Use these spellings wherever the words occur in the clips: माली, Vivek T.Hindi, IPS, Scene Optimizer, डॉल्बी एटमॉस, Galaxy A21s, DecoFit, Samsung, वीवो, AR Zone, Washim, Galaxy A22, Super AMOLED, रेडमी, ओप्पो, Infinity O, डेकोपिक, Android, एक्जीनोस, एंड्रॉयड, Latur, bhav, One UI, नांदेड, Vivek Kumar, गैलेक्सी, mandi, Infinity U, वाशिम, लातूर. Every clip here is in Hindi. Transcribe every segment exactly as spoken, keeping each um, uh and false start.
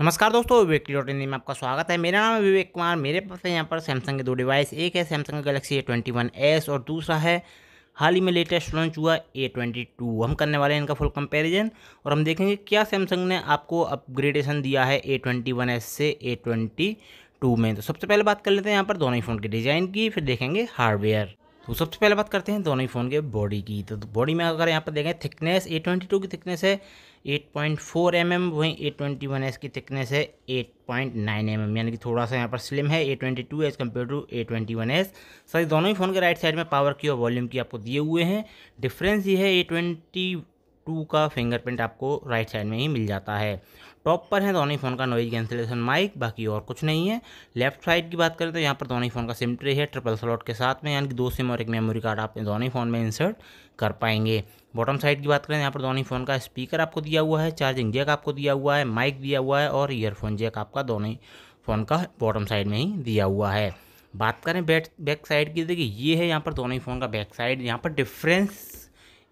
नमस्कार दोस्तों, विवेक टी.हिंदी में आपका स्वागत है। मेरा नाम है विवेक कुमार। मेरे पास है यहाँ पर सैमसंग के दो डिवाइस, एक है Samsung गैलेक्सी A twenty one S और दूसरा है हाल ही में लेटेस्ट लॉन्च हुआ ए ट्वेंटी टू। हम करने वाले हैं इनका फुल कंपैरिजन और हम देखेंगे क्या सैमसंग ने आपको अपग्रेडेशन दिया है ए ट्वेंटी वन एस से ए ट्वेंटी टू में। तो सबसे पहले बात कर लेते हैं यहाँ पर दोनों ही फ़ोन के डिज़ाइन की, फिर देखेंगे हार्डवेयर। तो सबसे पहले बात करते हैं दोनों ही फ़ोन के बॉडी की। तो बॉडी में अगर यहाँ पर देखें थिकनेस, ए ट्वेंटी टू की थिकनेस है eight point four m m, वहीं ए ट्वेंटी वन एस की थिकनेस है eight point nine m m, यानी कि थोड़ा सा यहाँ पर स्लिम है A twenty two as compare to A twenty one S. साथ ही दोनों ही फ़ोन के राइट साइड में पावर की और वॉल्यूम की आपको दिए हुए हैं। डिफरेंस ये है ए ट्वेंटी टू का फिंगरप्रिंट आपको राइट साइड में ही मिल जाता है। टॉप पर है दोनों ही फ़ोन का नॉइज कैंसिलेशन माइक, बाकी और कुछ नहीं है। लेफ्ट साइड की बात करें तो यहाँ पर दोनों ही फ़ोन का सिम ट्रे है ट्रिपल स्लॉट के साथ में, यानी कि दो सिम और एक मेमोरी कार्ड आप दोनों ही फ़ोन में इंसर्ट कर पाएंगे। बॉटम साइड की बात करें यहाँ पर दोनों ही फ़ोन का स्पीकर आपको दिया हुआ है, चार्जिंग जैक आपको दिया हुआ है, माइक दिया हुआ है और ईयरफोन जैक आपका दोनों ही फ़ोन का बॉटम साइड में ही दिया हुआ है। बात करें बैक बैक साइड की, देखिए ये है यहाँ पर दोनों ही फ़ोन का बैक साइड। यहाँ पर डिफरेंस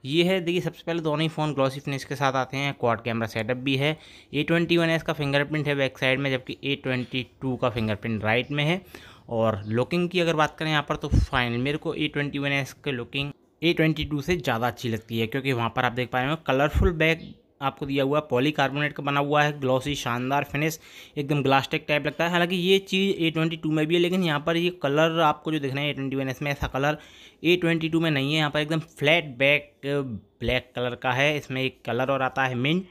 ये है, देखिए सबसे पहले दोनों ही फ़ोन ग्लॉसी फिनिश के साथ आते हैं, क्वाड कैमरा सेटअप भी है। ए ट्वेंटी वन एस का फिंगरप्रिंट है बैक साइड में, जबकि ए ट्वेंटी टू का फिंगरप्रिंट राइट में है। और लुकिंग की अगर बात करें यहाँ पर तो फाइनल मेरे को ए ट्वेंटी वन एस की लुकिंग ए ट्वेंटी टू से ज़्यादा अच्छी लगती है, क्योंकि वहाँ पर आप देख पा रहे हो कलरफुल बैग आपको दिया हुआ है, पॉलीकार्बोनेट का बना हुआ है, ग्लॉसी शानदार फिनिश, एकदम ग्लास्टिक टाइप लगता है। हालांकि ये चीज़ ए ट्वेंटी टू में भी है, लेकिन यहाँ पर ये कलर आपको जो दिख रहा है ए ट्वेंटी वन एस में, ऐसा कलर ए ट्वेंटी टू में नहीं है। यहाँ पर एकदम फ्लैट बैक ब्लैक कलर का है, इसमें एक कलर और आता है मिंट,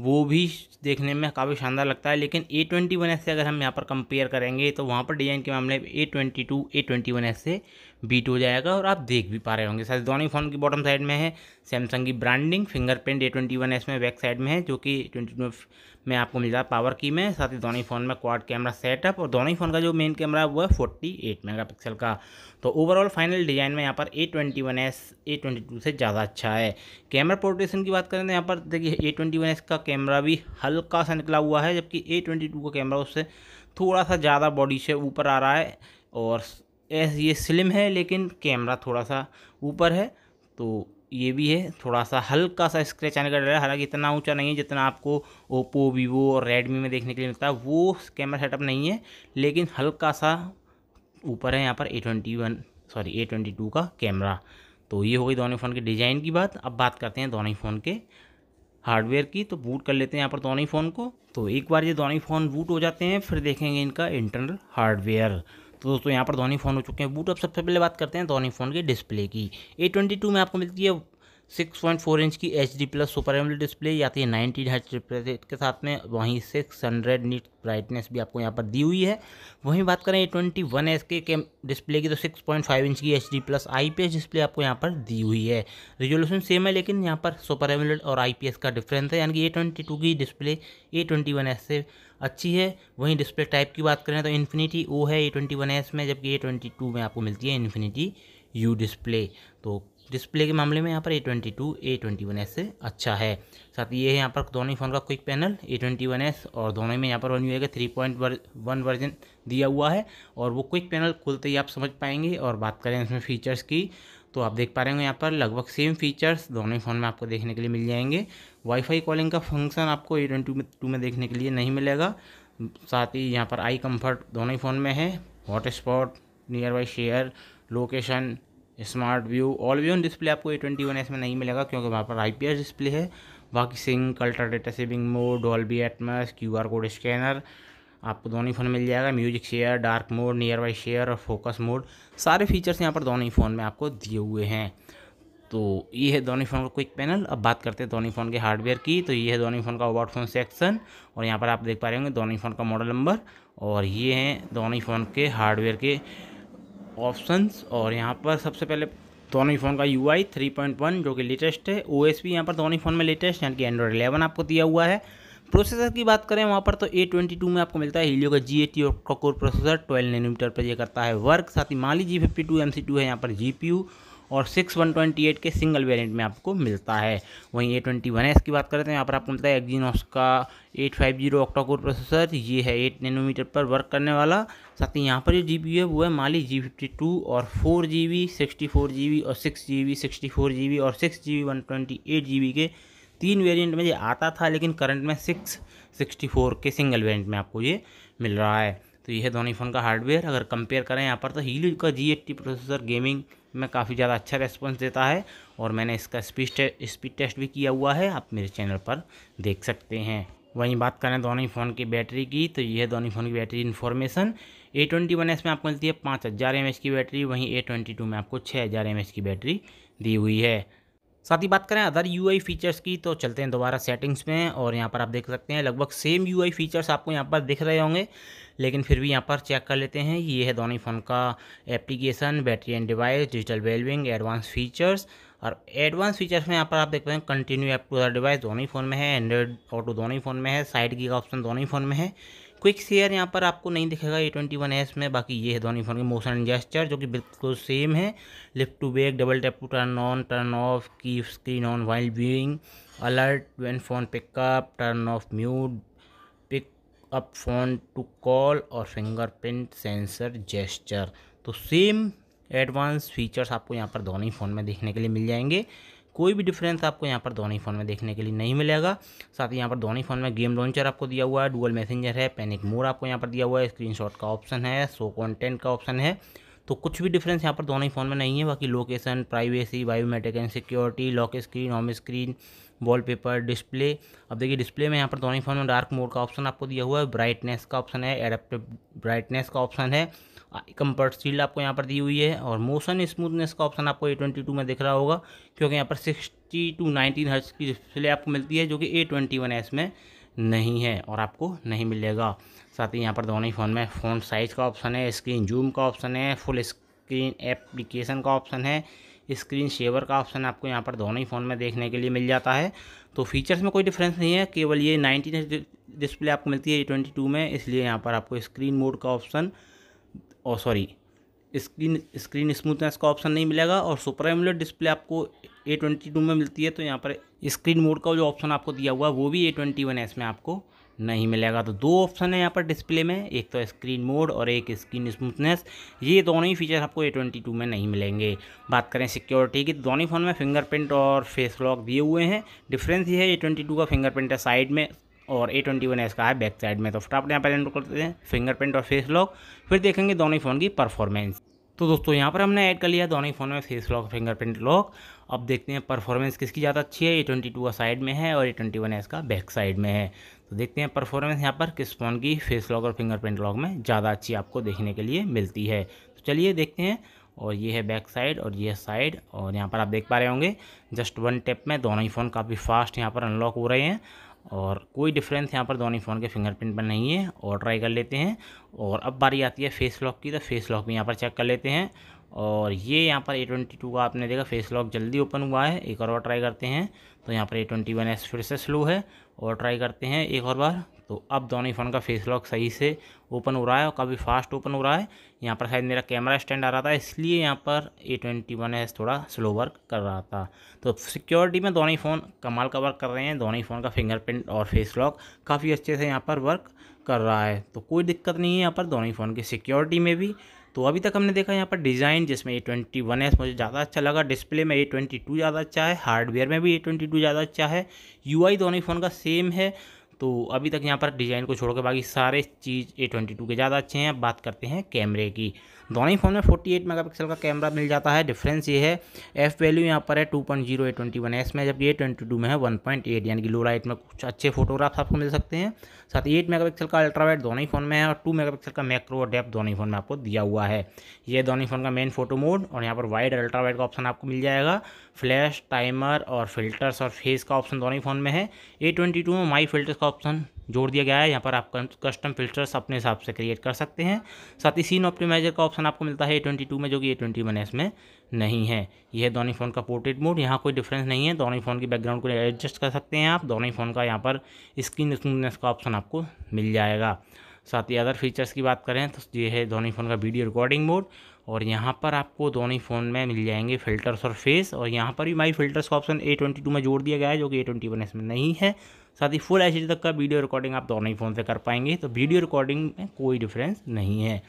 वो भी देखने में काफ़ी शानदार लगता है। लेकिन ए ट्वेंटी वन एस से अगर हम यहाँ पर कंपेयर करेंगे तो वहाँ पर डिज़ाइन के मामले में A twenty two A twenty one S से बीट हो जाएगा और आप देख भी पा रहे होंगे। साथ दोनों ही फ़ोन की बॉटम साइड में है सैमसंग की branding, fingerprint A twenty one S में बैक साइड में है, जो कि ए ट्वेंटी टू में आपको मिल रहा है पावर की में। साथ ही दोनों ही फ़ोन में क्वाड कैमरा सेटअप और दोनों ही फ़ोन का जो मेन कैमरा है वो है फोर्टी एट मेगापिक्सल का। तो ओवरऑल फाइनल डिज़ाइन में यहाँ पर A twenty one S A twenty two से ज़्यादा अच्छा है। कैमरा पोर्ट्रेशन की बात करें तो यहाँ पर देखिए ए ट्वेंटी वन एस का कैमरा भी हल्का सा निकला हुआ है, जबकि ए ट्वेंटी टू का कैमरा उससे थोड़ा सा ज़्यादा बॉडी से ऊपर आ रहा है और ये स्लिम है, लेकिन कैमरा थोड़ा सा ऊपर है। तो ये भी है, थोड़ा सा हल्का सा स्क्रैच आने का डर है। हालांकि इतना ऊंचा नहीं है जितना आपको ओप्पो, वीवो और रेडमी में देखने के लिए मिलता है, वो कैमरा सेटअप नहीं है, लेकिन हल्का सा ऊपर है यहाँ पर A twenty one sorry A twenty two का कैमरा। तो ये हो गई दोनों फ़ोन के डिज़ाइन की बात। अब बात करते हैं दोनों ही फ़ोन के हार्डवेयर की। तो बूट कर लेते हैं यहाँ पर दोनों ही फ़ोन को। तो एक बार ये दोनों ही फ़ोन बूट हो जाते हैं, फिर देखेंगे इनका इंटरनल हार्डवेयर। तो दोस्तों यहाँ पर दोनों ही फ़ोन हो चुके हैं बूट। अब सबसे पहले बात करते हैं दोनों ही फ़ोन के डिस्प्ले की। ए ट्वेंटी टू में आपको मिलती है सिक्स पॉइंट फोर इंच की H D plus super AMOLED display, या तो नाइनटीन हर्ट्ज रिफ्रेश रेट के साथ में, वहीं सिक्स हंड्रेड निट ब्राइटनेस भी आपको यहाँ पर दी हुई है। वहीं बात करें ए ट्वेंटी वन एस के डिस्प्ले की तो सिक्स पॉइंट फाइव इंच की H D plus I P S display आपको यहाँ पर दी हुई है। रिजोल्यूशन सेम है, लेकिन यहाँ पर सुपर एमोलेड और आई पी एस का डिफरेंस है, यानी कि ए ट्वेंटी टू की display A twenty one S से अच्छी है। वहीं डिस्प्ले टाइप की बात करें तो इन्फिनिटी ओ है ए ट्वेंटी वन एस में, जबकि ए ट्वेंटी टू में आपको मिलती है इन्फिनिटी यू डिस्प्ले। तो डिस्प्ले के मामले में यहाँ पर A twenty two A twenty one S से अच्छा है। साथ ये है यहाँ पर दोनों ही फ़ोन का quick panel A twenty one S, और दोनों में यहाँ पर वन यू आई का थ्री पॉइंट वन वर्जन दिया हुआ है, और वो क्विक पैनल खुलते ही आप समझ पाएंगे। और बात करें इसमें फ़ीचर्स की तो आप देख पा रहे होंगे यहाँ पर लगभग सेम फीचर्स दोनों ही फ़ोन में आपको देखने के लिए मिल जाएंगे। वाईफाई कॉलिंग का फंक्शन आपको ए ट्वेंटी टू में देखने के लिए नहीं मिलेगा। साथ ही यहाँ पर आई कम्फर्ट दोनों ही फ़ोन में है, hotspot, nearby share, location, smart view, all view on display आपको ए ट्वेंटी वन एस में नहीं मिलेगा, क्योंकि वहाँ पर आईपीएस डिस्प्ले है। बाकी sync, ultra data saving mode, डॉल्बी एटमॉस, QR code scanner आपको दोनों ही फ़ोन मिल जाएगा। Music share, dark mode, nearby share और फोकस मोड, सारे फीचर्स यहाँ पर दोनों ही फ़ोन में आपको दिए हुए हैं। तो ये है दोनों फ़ोन का क्विक पैनल। अब बात करते हैं दोनों फ़ोन के हार्डवेयर की। तो ये है दोनों फ़ोन का अबाउट फ़ोन सेक्शन, और यहाँ पर आप देख पा रहे होंगे दोनों फ़ोन का मॉडल नंबर, और ये हैं दोनों फ़ोन के हार्डवेयर के ऑप्शंस। और यहाँ पर सबसे पहले दोनों ही फ़ोन का U I three point one जो कि लेटेस्ट है, ओ एस भी यहाँ पर दोनों ही फ़ोन में लेटेस्ट, यानी कि एंड्रॉयड इलेवन आपको दिया हुआ है। प्रोसेसर की बात करें वहाँ पर तो ए ट्वेंटी टू में आपको मिलता है हीलियो का जी एटी और कोर प्रोसेसर ट्वेल्व नैनोमीटर पर ये करता है वर्क। साथ ही माली G fifty two M C two है यहाँ पर जी पी यू, और सिक्स वन ट्वेंटी एट के सिंगल वेरिएंट में आपको मिलता है। वहीं ए ट्वेंटी वन एस की बात करें तो यहाँ पर आपको मिलता है एक्जीनोस का एट फिफ्टी ऑक्टाकोर प्रोसेसर, ये है एट नैनोमीटर पर वर्क करने वाला। साथ ही यहाँ पर जो जी पी यू है वो है माली जी फिफ्टी टू, और four G B, sixty four G B और six G B, sixty four G B और six G B one twenty eight G B के तीन वेरिएंट में ये आता था, लेकिन करंट में सिक्स सिक्सटी फोर के सिंगल वेरिएंट में आपको ये मिल रहा है। तो यह दोनों फ़ोन का हार्डवेयर। अगर कंपेयर करें यहाँ पर तो हीलियो का जी एटी प्रोसेसर गेमिंग में काफ़ी ज़्यादा अच्छा रेस्पॉन्स देता है और मैंने इसका स्पीड टे, स्पीड टेस्ट भी किया हुआ है, आप मेरे चैनल पर देख सकते हैं। वहीं बात करें दोनों ही फ़ोन की बैटरी की, तो यह दोनों फ़ोन की battery information A twenty one S में आपको मिलती है पाँच हज़ार एम एच की बैटरी, वहीं ए ट्वेंटी टू में आपको छः हज़ार एम एच की बैटरी दी हुई है। साथ ही बात करें अदर यू आई फीचर्स की, तो चलते हैं दोबारा सेटिंग्स में और यहाँ पर आप देख सकते हैं लगभग सेम यू आई फीचर्स आपको यहाँ पर दिख रहे होंगे, लेकिन फिर भी यहाँ पर चेक कर लेते हैं। ये है दोनों फ़ोन का application, battery and device, digital wellbeing, advance features. और एडवांस फीचर्स में यहाँ पर आप देख पाएंगे continue app to other device दोनों ही फ़ोन में है, एंड्रॉइड ऑटो दोनों ही फ़ोन में है, साइड की का ऑप्शन दोनों ही फ़ोन में है, क्विक शेयर यहाँ पर आपको नहीं दिखेगा ए ट्वेंटी वन एस में। बाकी ये है दोनों फ़ोन के मोशन जेस्चर जो कि बिल्कुल सेम है, lift to back, double tap to turn on, turn off, keep screen on while viewing, alert when phone pickup, turn off mute, pick up phone to call और फिंगरप्रिंट सेंसर जेस्चर। तो सेम एडवांस फीचर्स आपको यहाँ पर दोनों ही फ़ोन में देखने के लिए मिल जाएंगे, कोई भी डिफरेंस आपको यहाँ पर दोनों ही फ़ोन में देखने के लिए नहीं मिलेगा। साथ ही यहाँ पर दोनों ही फ़ोन में गेम लॉन्चर आपको दिया हुआ है, डुअल मैसेंजर है, पैनिक मोड आपको यहाँ पर दिया हुआ है, स्क्रीनशॉट का ऑप्शन है, शो कंटेंट का ऑप्शन है। तो कुछ भी डिफरेंस यहाँ पर दोनों ही फ़ोन में नहीं है। बाकी location, privacy, biometric and security, lock screen, home screen, wallpaper, display. अब देखिए डिस्प्ले में यहाँ पर दोनों ही फ़ोन में डार्क मोड का ऑप्शन आपको दिया हुआ है, ब्राइटनेस का ऑप्शन है, एडेप्टिव ब्राइटनेस का ऑप्शन है, कंफर्ट सील आपको यहाँ पर दी हुई है और मोशन स्मूथनेस का ऑप्शन आपको ए ट्वेंटी टू में दिख रहा होगा, क्योंकि यहाँ पर सिक्सटी टू नाइनटीन हर्ट्ज की डिस्प्ले आपको मिलती है जो कि ए ट्वेंटी वन एस में नहीं है और आपको नहीं मिलेगा। साथ ही यहाँ पर दोनों ही फ़ोन में फ़ॉन्ट साइज़ का ऑप्शन है, स्क्रीन जूम का ऑप्शन है, फुल स्क्रीन एप्लीकेशन का ऑप्शन है, स्क्रीन शेवर का ऑप्शन आपको यहाँ पर दोनों ही फ़ोन में देखने के लिए मिल जाता है। तो फीचर्स में कोई डिफरेंस नहीं है, केवल ये नाइनटीन हर्ट्ज डिस्प्ले आपको मिलती है ए ट्वेंटी टू में, इसलिए यहाँ पर आपको स्क्रीन मोड का ऑप्शन और सॉरी स्क्रीन स्क्रीन स्मूथनेस का ऑप्शन नहीं मिलेगा। और सुपर एमोलेड डिस्प्ले आपको ए ट्वेंटी टू में मिलती है, तो यहाँ पर स्क्रीन मोड का जो ऑप्शन आपको दिया हुआ है वो भी ए ट्वेंटी वन एस में आपको नहीं मिलेगा। तो दो ऑप्शन है यहाँ पर डिस्प्ले में, एक तो स्क्रीन मोड और एक स्क्रीन स्मूथनेस, ये दोनों ही फीचर आपको ए ट्वेंटी टू में नहीं मिलेंगे। बात करें सिक्योरिटी की, दोनों ही फ़ोन में फिंगरप्रिंट और फेस लॉक दिए हुए हैं। डिफरेंस ये है ए ट्वेंटी टू का फिंगरप्रिंट है साइड में और ए ट्वेंटी वन एस का है बैक साइड में। तो फटाफट यहाँ पर एंटर करते हैं फिंगरप्रिंट और फेस लॉक, फिर देखेंगे दोनों ही फ़ोन की परफॉर्मेंस। तो दोस्तों यहाँ पर हमने ऐड कर लिया दोनों ही फ़ोन में फेस लॉक, फिंगरप्रिंट लॉक। अब देखते हैं परफॉर्मेंस किसकी ज़्यादा अच्छी है, ए ट्वेंटी टू का साइड में है और ए ट्वेंटी वन एस का बैक साइड में है। तो देखते हैं परफॉर्मेंस यहाँ पर किस फ़ोन की फेस लॉक और फिंगरप्रिंट लॉक में ज़्यादा अच्छी आपको देखने के लिए मिलती है। तो चलिए देखते हैं। और ये है बैक साइड और ये साइड, और यहाँ पर आप देख पा रहे होंगे जस्ट वन टैप में दोनों ही फ़ोन काफ़ी फास्ट यहाँ पर अनलॉक हो रहे हैं और कोई डिफरेंस यहाँ पर दोनों ही फ़ोन के फिंगरप्रिंट पर नहीं है। और ट्राई कर लेते हैं। और अब बारी आती है फेस लॉक की, तो फेस लॉक भी यहाँ पर चेक कर लेते हैं। और ये यहाँ पर ए ट्वेंटी टू का आपने देखा फेस लॉक जल्दी ओपन हुआ है, एक और बार ट्राई करते हैं। तो यहाँ पर ए ट्वेंटी वन एस फिर से स्लो है और ट्राई करते हैं एक और बार। तो अब दोनों ही फ़ोन का फेस लॉक सही से ओपन हो रहा है और काफ़ी फास्ट ओपन हो रहा है। यहाँ पर शायद मेरा कैमरा स्टैंड आ रहा था, इसलिए यहाँ पर ए ट्वेंटी वन एस थोड़ा स्लो वर्क कर रहा था। तो सिक्योरिटी में दोनों ही फ़ोन कमाल का वर्क कर रहे हैं, दोनों ही फ़ोन का फिंगरप्रिंट और फेस लॉक काफ़ी अच्छे से यहाँ पर वर्क कर रहा है। तो कोई दिक्कत नहीं है यहाँ पर दोनों ही फ़ोन की सिक्योरिटी में भी। तो अभी तक हमने देखा यहाँ पर डिज़ाइन, जिसमें ए ट्वेंटी वन एस मुझे ज़्यादा अच्छा लगा, डिस्प्ले में ए ट्वेंटी टू ज़्यादा अच्छा है, हार्डवेयर में भी ए ट्वेंटी टू ज़्यादा अच्छा है, यूआई दोनों ही फ़ोन का सेम है। तो अभी तक यहाँ पर डिज़ाइन को छोड़कर बाकी सारे चीज़ ए ट्वेंटी टू के ज़्यादा अच्छे हैं। अब बात करते हैं कैमरे की। दोनों ही फ़ोन में अड़तालीस मेगापिक्सल का कैमरा मिल जाता है। डिफरेंस ये है एफ़ वैल्यू यहाँ पर है two point zero A twenty one S में, जबकि ए ट्वेंटी टू में है वन पॉइंट एट, यानी कि लो लाइट में कुछ अच्छे फोटोग्राफ्स आपको मिल सकते हैं। साथ ही एट मेगापिक्सल का अल्ट्रावाइट दोनों ही फ़ोन में है और टू मेगापिक्सल का मैक्रो और डेप्थ दोनों ही फ़ोन में आपको दिया हुआ है। ये दोनों ही फ़ोन का मेन फोटो मोड और यहाँ पर वाइड अल्ट्रावाइट का ऑप्शन आपको मिल जाएगा। फ्लैश, टाइमर और फिल्टर्स और फेस का ऑप्शन दोनों ही फ़ोन में है। ए ट्वेंटी टू में माई फिल्टर्स ऑप्शन जोड़ दिया गया है, यहाँ पर आप कस्टम फिल्टर्स अपने हिसाब से क्रिएट कर सकते हैं। साथ ही सीन ऑप्टिमाइजर का ऑप्शन आपको मिलता है ए ट्वेंटी टू में, जो कि ए ट्वेंटी वन एस में नहीं है। यह दोनों फ़ोन का पोर्ट्रेट मोड, यहाँ कोई डिफरेंस नहीं है, दोनों ही फ़ोन की बैकग्राउंड को एडजस्ट कर सकते हैं आप। दोनों ही फ़ोन का यहाँ पर स्क्रीन स्मूथनेस का ऑप्शन आपको मिल जाएगा। साथ ही अदर फीचर्स की बात करें तो ये है दोनों ही फ़ोन का वीडियो रिकॉर्डिंग मोड और यहाँ पर आपको दोनों ही फ़ोन में मिल जाएंगे फिल्टर्स और फेस, और यहाँ पर भी माई फिल्टर्स का ऑप्शन ए ट्वेंटी टू में जोड़ दिया गया है, जो कि ए ट्वेंटी वन एस में नहीं है। साथ ही फुल एचडी तक का वीडियो रिकॉर्डिंग आप दोनों ही फ़ोन से कर पाएंगे, तो वीडियो रिकॉर्डिंग में कोई डिफरेंस नहीं है।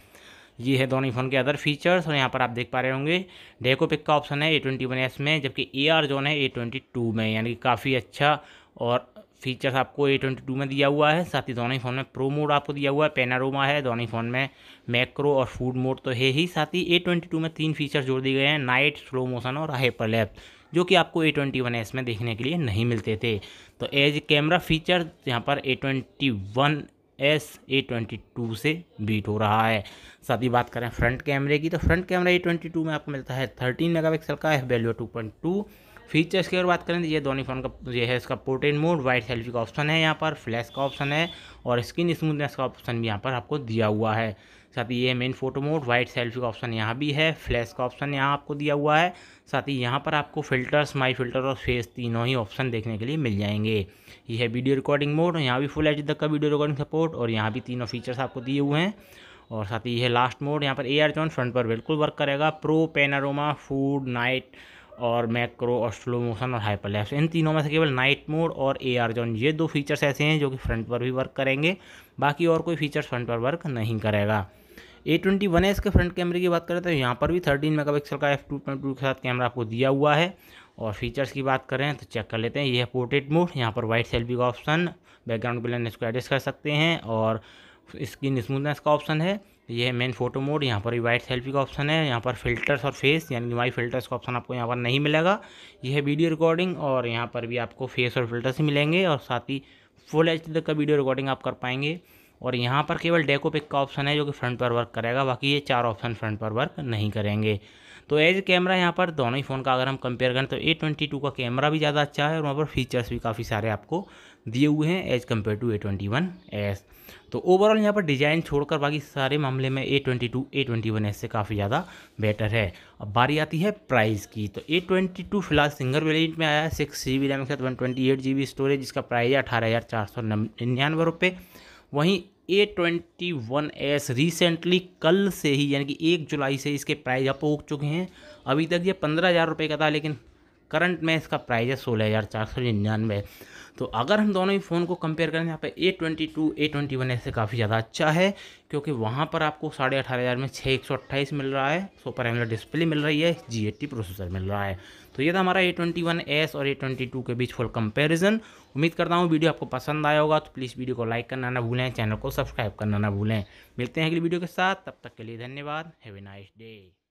ये है दोनों ही फ़ोन के अदर फीचर्स और यहाँ पर आप देख पा रहे होंगे डेकोपिक का ऑप्शन है ए ट्वेंटी वन एस में, जबकि ए आर जोन है ए ट्वेंटी टू में, यानी कि काफ़ी अच्छा और फीचर्स आपको ए ट्वेंटी टू में दिया हुआ है। साथ ही दोनों ही फ़ोन में प्रो मोड आपको दिया हुआ है, पेनारोमा है, दोनों ही फ़ोन में मैक्रो और फूड मोड तो है ही। साथ ही ए ट्वेंटी टू में तीन फीचर्स जोड़ दिए गए हैं, नाइट, स्लो मोशन और हाइपरलैप्स, जो कि आपको ए ट्वेंटी वन एस में देखने के लिए नहीं मिलते थे। तो एज कैमरा फीचर यहाँ पर A twenty one S A twenty two से बीट हो रहा है। साथ ही बात करें फ्रंट कैमरे की, तो front camera A twenty two में आपको मिलता है थर्टीन मेगापिक्सल का, F value two point two. Features की अगर बात करें तो ये दोनों फ़ोन का ये है इसका पोर्ट्रेट मोड, वाइड सेल्फी का ऑप्शन है, यहाँ पर फ्लैश का ऑप्शन है और स्किन स्मूथनेस का ऑप्शन भी यहाँ पर आपको दिया हुआ है। साथ ही ये main photo mode, wide selfie का ऑप्शन यहाँ भी है, फ्लैश का ऑप्शन यहाँ आपको दिया हुआ है। साथ ही यहाँ पर आपको फिल्टर्स, माई फिल्टर और फेस तीनों ही ऑप्शन देखने के लिए मिल जाएंगे। ये है वीडियो रिकॉर्डिंग मोड, यहाँ भी फुल एच डी तक का वीडियो रिकॉर्डिंग सपोर्ट और यहाँ भी तीनों फीचर्स आपको दिए हुए हैं। और साथ ही यह लास्ट मोड, यहाँ पर ए आर जोन फ्रंट पर बिल्कुल वर्क करेगा, प्रो, पेनारोमा, फूड, नाइट और मैक्रो और स्लो मोशन और हाइपरलैप्स, इन तीनों में से केवल नाइट मोड और एआर जोन ये दो फीचर्स ऐसे हैं जो कि फ्रंट पर भी वर्क करेंगे, बाकी और कोई फीचर्स फ्रंट पर वर्क नहीं करेगा। ए ट्वेंटी वन एस के फ्रंट कैमरे की बात करें तो यहाँ पर भी थर्टीन मेगापिक्सल का एफ टू पॉइंट टू के साथ कैमरा आपको दिया हुआ है। और फीचर्स की बात करें तो चेक कर लेते हैं, यह है पोर्ट्रेट मोड, यहाँ पर वाइट सेल्फी का ऑप्शन, बैकग्राउंड ब्लैंड इसको एडजस्ट कर सकते हैं और स्किन स्मूथनेस का ऑप्शन है। यह है मेन फोटो मोड, यहाँ पर भी वाइट सेल्फी का ऑप्शन है, यहाँ पर फिल्टर्स और फेस यानी माई फिल्टर्स का ऑप्शन आपको यहाँ पर नहीं मिलेगा। यह है वीडियो रिकॉर्डिंग और यहाँ पर भी आपको फेस और फिल्टर्स ही मिलेंगे और साथ ही फुल एच डी तक का वीडियो रिकॉर्डिंग आप कर पाएंगे। और यहाँ पर केवल डेको पिक का ऑप्शन है जो कि फ्रंट पर वर्क करेगा, बाकी ये चार ऑप्शन फ्रंट पर वर्क नहीं करेंगे। तो एज कैमरा यहाँ पर दोनों ही फ़ोन का अगर हम कंपेयर करें तो ए ट्वेंटी टू का कैमरा भी ज़्यादा अच्छा है और वहाँ पर फीचर्स भी काफ़ी सारे आपको दिए हुए हैं as compare to A twenty one S. तो ओवरऑल यहाँ पर डिज़ाइन छोड़कर बाकी सारे मामले में A twenty two A twenty one S से काफ़ी ज़्यादा बेटर है। अब बारी आती है प्राइस की, तो ए ट्वेंटी टू फिलहाल सिंगल वेरिएंट में आया है, सिक्स जी बी रैम के साथ one twenty eight G B storage, जिसका प्राइस है अठारह हज़ार चार सौ निन्यानवे रुपये। वहीं A twenty one S recently कल से ही यानी कि एक जुलाई से इसके प्राइस आप हो चुके हैं। अभी तक ये पंद्रह हज़ार रुपये का था, लेकिन करंट में इसका प्राइस है सोलह हज़ार चार सौ निन्यानवे। तो अगर हम दोनों ही फ़ोन को कंपेयर करें यहाँ पे A twenty two A twenty one S से काफ़ी ज़्यादा अच्छा है, क्योंकि वहाँ पर आपको साढ़े अठारह हज़ार में छः एक सौ अट्ठाईस मिल रहा है, सुपर एमोलेड डिस्प्ले मिल रही है, जी एटी प्रोसेसर मिल रहा है। तो ये था हमारा ए ट्वेंटी वन एस और ए ट्वेंटी टू के बीच फुल कंपैरिजन। उम्मीद करता हूँ वीडियो आपको पसंद आया होगा, तो प्लीज़ वीडियो को लाइक करना ना भूलें, चैनल को सब्सक्राइब करना ना भूलें। मिलते हैं अगली वीडियो के साथ, तब तक के लिए धन्यवाद। Have a nice day.